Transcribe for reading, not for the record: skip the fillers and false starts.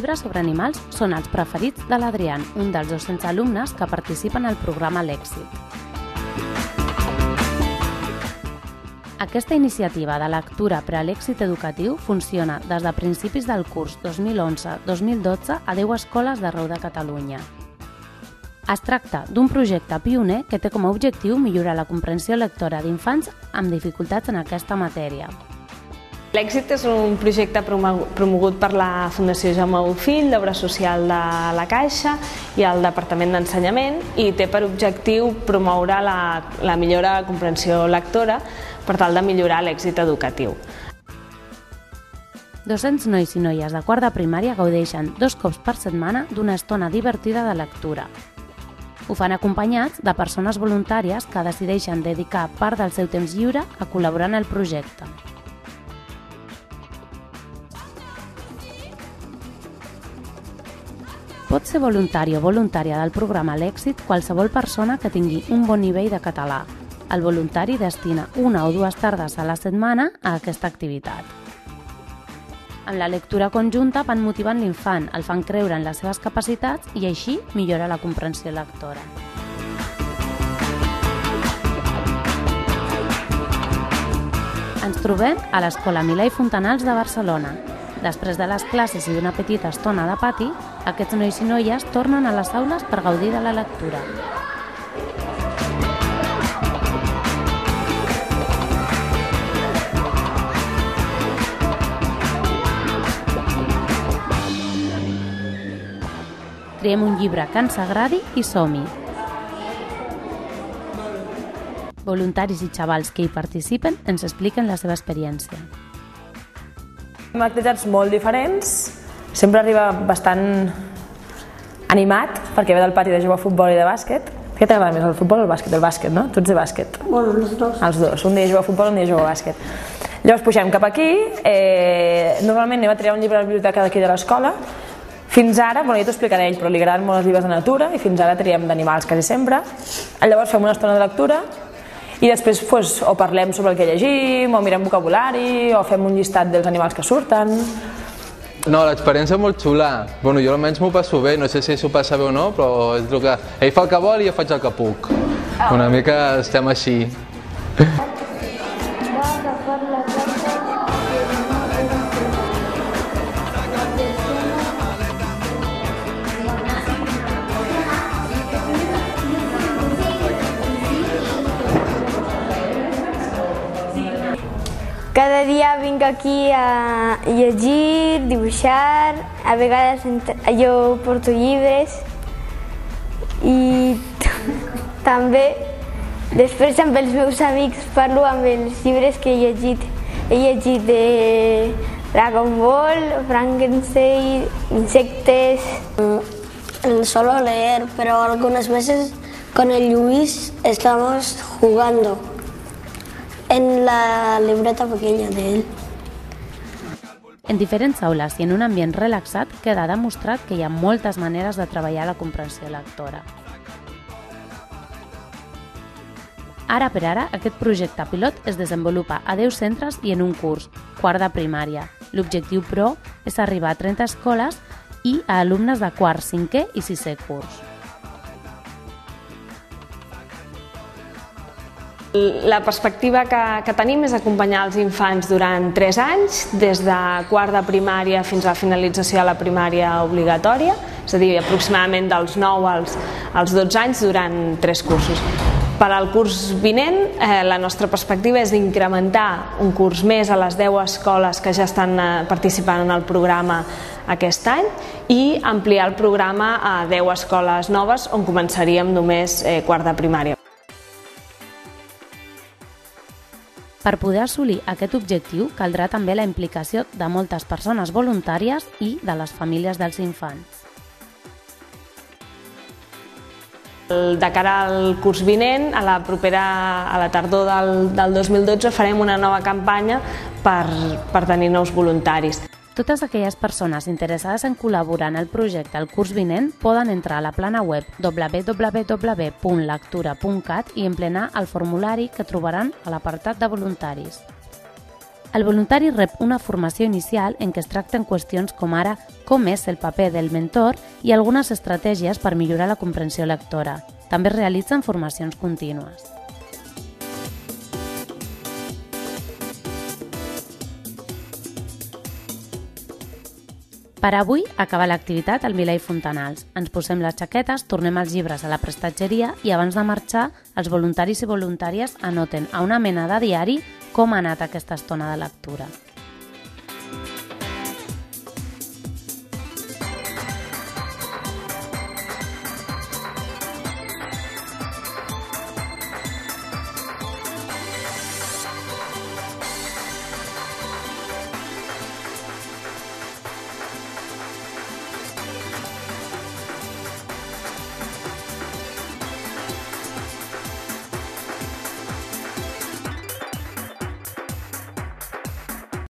llibres sobre animals són els preferits de l'Adrián, un dels 200 alumnes que participen al programa LECXIT. Aquesta iniciativa de lectura per a l'èxit educatiu funciona des de principis del curs 2011-2012 a 10 escoles d'arreu de Catalunya. Es tracta d'un projecte pioner que té com a objectiu millorar la comprensió lectora d'infants amb dificultats en aquesta matèria. L'èxit és un projecte promogut per la Fundació Jaume Bofill, l'obra social de la Caixa i el Departament d'Ensenyament, i té per objectiu promoure la millora de la comprensió lectora per tal de millorar l'èxit educatiu. 200 nois i noies de quart de primària gaudeixen 2 cops per setmana d'una estona divertida de lectura. Ho fan acompanyats de persones voluntàries que decideixen dedicar part del seu temps lliure a col·laborar en el projecte. Pot ser voluntari o voluntària del programa LECXIT qualsevol persona que tingui un bon nivell de català. El voluntari destina 1 o 2 tardes a la setmana a aquesta activitat. Amb la lectura conjunta van motivant l'infant, el fan creure en les seves capacitats i així millora la comprensió lectora. Ens trobem a l'Escola Milà i Fontanals de Barcelona. Després de les classes i d'una petita estona de pati, aquests nois i noies tornen a les aules per gaudir de la lectura. Triem un llibre que ens agradi i som-hi. Voluntaris i xavals que hi participen ens expliquen la seva experiència. Hem activitats molt diferents, sempre arriba bastant animat perquè ve del pati de jugar a futbol i de bàsquet. Què t'agrada més, el futbol o el bàsquet? El bàsquet, no? Tu ets de bàsquet. Bueno, els dos. Els dos, un dia jugo a futbol, un dia jugo a bàsquet. Llavors pugem cap aquí, normalment anem a triar un llibre a la biblioteca d'aquí de l'escola. Fins ara, ja t'ho explicaré ell, però li agraden molt els llibres de natura i fins ara triem d'animals quasi sempre. Llavors fem una estona de lectura i després o parlem sobre el que llegim, o mirem vocabulari, o fem un llistat dels animals que surten. No, l'experiència és molt xula. Bueno, jo almenys m'ho passo bé, no sé si s'ho passa bé o no, però és el que... Ell fa el que vol i jo faig el que puc. Una mica estem així. Cada dia vinc aquí a llegir, dibuixar, a vegades jo porto llibres i també després amb els meus amics parlo amb els llibres que he llegit. He llegit de Dragon Ball, Frankenstein, Insectes. Solo leer, pero algunas veces con el Luis estamos jugando. En la libreta pequeña de él. En diferents aules i en un ambient relaxat queda demostrat que hi ha moltes maneres de treballar la comprensió lectora. Ara per ara, aquest projecte pilot es desenvolupa a 10 centres i en un curs, quart de primària. L'objectiu, però, és arribar a 30 escoles i a alumnes de quart, cinquè i sisè curs. La perspectiva que tenim és acompanyar els infants durant 3 anys, des de quart de primària fins a la finalització de la primària obligatòria, és a dir, aproximadament dels 9 als 12 anys durant 3 cursos. Per al curs vinent, la nostra perspectiva és d'incrementar un curs més a les 10 escoles que ja estan participant en el programa aquest any i ampliar el programa a 10 escoles noves on començaríem només quart de primària. Per poder assolir aquest objectiu caldrà també la implicació de moltes persones voluntàries i de les famílies dels infants. De cara al curs vinent, a la tardor del 2012, farem una nova campanya per tenir nous voluntaris. Totes aquelles persones interessades en col·laborar en el projecte el curs vinent poden entrar a la plana web www.lectura.cat i emplenar el formulari que trobaran a l'apartat de voluntaris. El voluntari rep una formació inicial en què es tracten qüestions com ara com és el paper del mentor i algunes estratègies per millorar la comprensió lectora. També es realitzen formacions contínues. Per avui acaba l'activitat al Milà i Fontanals. Ens posem les jaquetes, tornem els llibres a la prestatgeria i abans de marxar els voluntaris i voluntàries anoten a una mena de diari com ha anat aquesta estona de lectura.